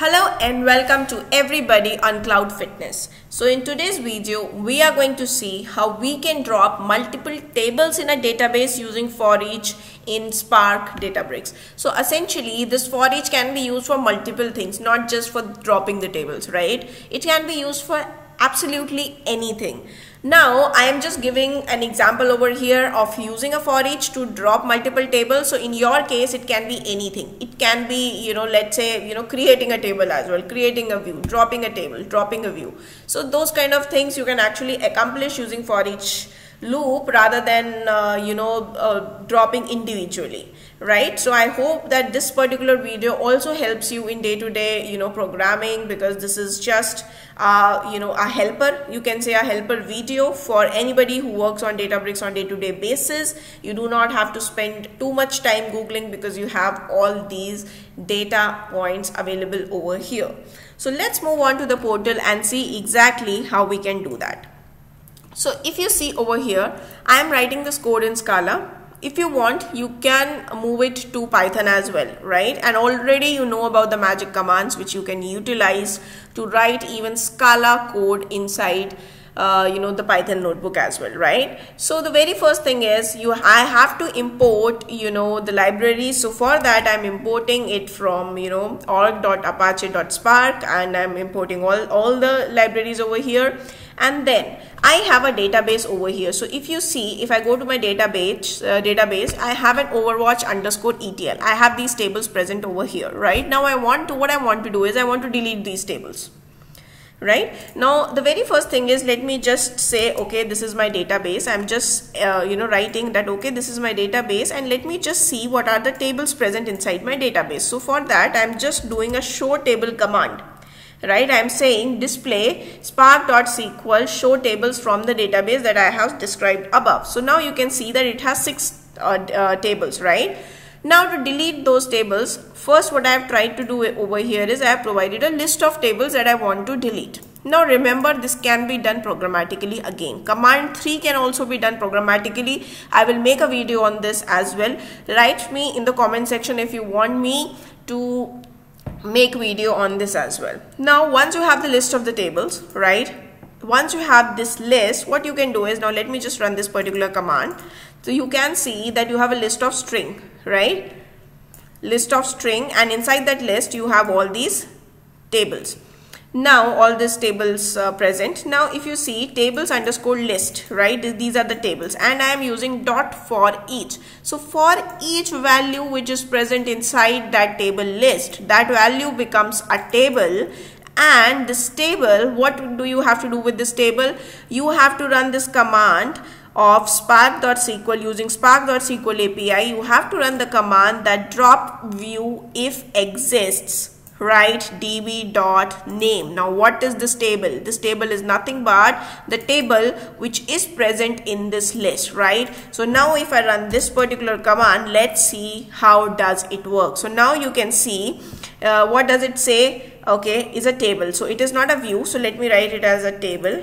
Hello and welcome to everybody on Cloud Fitness. So in today's video, we are going to see how we can draw up multiple tables in a database using for each in Spark Databricks. So essentially, this for each can be used for multiple things, not just for dropping the tables, right? It can be used for absolutely anything. Now I am just giving an example over here of using a for each to drop multiple tables. So in your case, it can be anything. It can be, let's say, creating a table as well, creating a view, dropping a table, dropping a view. So those kind of things you can actually accomplish using for each loop rather than, dropping individually, right? So I hope that this particular video also helps you in day-to-day, programming, because this is just, a helper. You can say a helper video for anybody who works on Databricks on day-to-day basis. You do not have to spend too much time Googling because you have all these data points available over here. So let's move on to the portal and see exactly how we can do that. So if you see over here, I am writing this code in Scala. If you want, you can move it to Python as well, right? And already you know about the magic commands which you can utilize to write even Scala code inside the Python notebook as well, right? So the very first thing is I have to import, the library. So for that, I'm importing it from, org.apache.spark, and I'm importing all the libraries over here. And then I have a database over here. So if you see, if I go to my database, I have an Overwatch underscore ETL. I have these tables present over here, right? Now what I want to do is I want to delete these tables. Right now, the very first thing is, let me just say, okay, this is my database. I'm just, writing that, okay, this is my database, and let me just see what are the tables present inside my database. So for that, I'm just doing a show table command, right? I'm saying display spark.sql show tables from the database that I have described above. So now you can see that it has six tables, right? Now to delete those tables, first what I have tried to do over here is I have provided a list of tables that I want to delete. Now remember, this can be done programmatically again. Command 3 can also be done programmatically. I will make a video on this as well. Write me in the comment section if you want me to make video on this as well. Now once you have the list of the tables, right? Once you have this list, what you can do is, now let me just run this particular command. So you can see that you have a list of string, right? List of string, and inside that list you have all these tables. Now all these tables present. Now if you see tables underscore list, right? These are the tables, and I am using dot for each. So for each value which is present inside that table list, that value becomes a table. And this table, what do you have to do with this table? You have to run this command of spark.sql using spark.sql API. You have to run the command that drop view if exists, right? db.name. Now what is this table? This table is nothing but the table which is present in this list, right? So now if I run this particular command, let's see how does it work. So now you can see what does it say? Okay, is a table. So it is not a view. So let me write it as a table,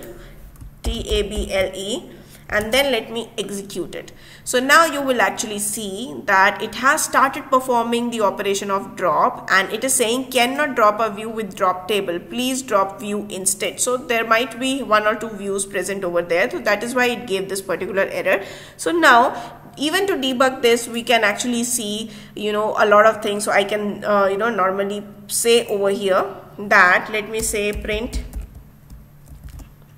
table, and then let me execute it. So now you will actually see that it has started performing the operation of drop, and it is saying cannot drop a view with drop table. Please drop view instead. So there might be one or two views present over there. So that is why it gave this particular error. So now, even to debug this, we can actually see, a lot of things. So I can, normally say over here that, let me say print,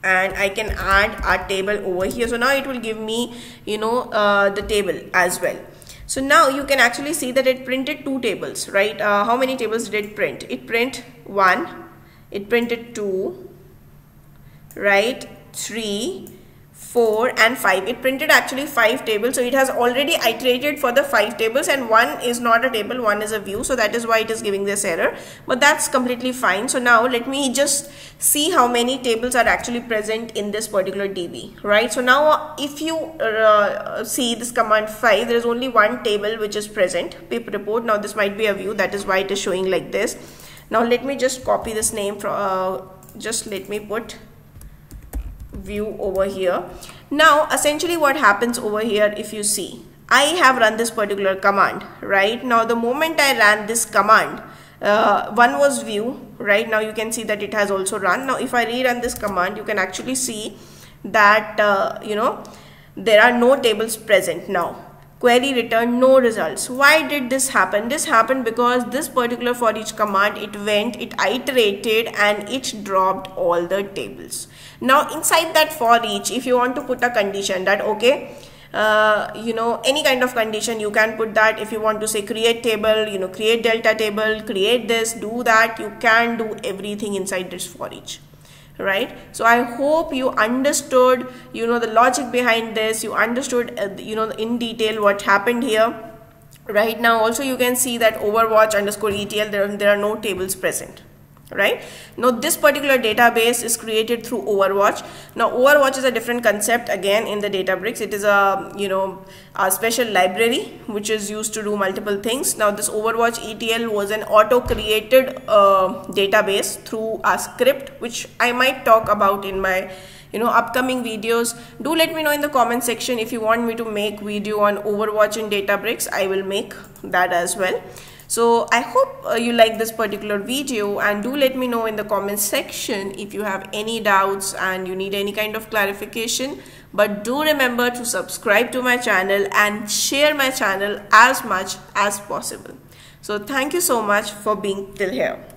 and I can add a table over here. So now it will give me, the table as well. So now you can actually see that it printed two tables, right? How many tables did it print? It printed one, it printed two, right? Three, 4 and 5. It printed actually 5 tables. So it has already iterated for the 5 tables, and one is not a table, one is a view. So that is why it is giving this error, but that's completely fine. So now let me just see how many tables are actually present in this particular DB, right? So now if you see this command 5, there is only one table which is present, pip report. Now this might be a view, that is why it is showing like this. Now let me just copy this name from, just let me put view over here. Now essentially what happens over here, if you see, I have run this particular command, right? Now the moment I ran this command, One was view. Right now you can see that it has also run. Now if I rerun this command, you can actually see that there are no tables present now. Query returned no results. Why did this happen? This happened because this particular for each command, it iterated and it dropped all the tables. Now inside that for each, if you want to put a condition that okay, any kind of condition you can put that. If you want to say create table, create delta table, create this, do that, you can do everything inside this for each. Right, so I hope you understood the logic behind this. You understood in detail what happened here. Right now also you can see that overwatch_etl, there are no tables present. Right, now this particular database is created through Overwatch. Now Overwatch is a different concept again in the Databricks. It is a a special library which is used to do multiple things. Now this Overwatch ETL was an auto created database through a script, which I might talk about in my upcoming videos. Do let me know in the comment section if you want me to make video on Overwatch in Databricks. I will make that as well. So I hope you like this particular video, and do let me know in the comment section if you have any doubts and you need any kind of clarification. But do remember to subscribe to my channel and share my channel as much as possible. So thank you so much for being till here.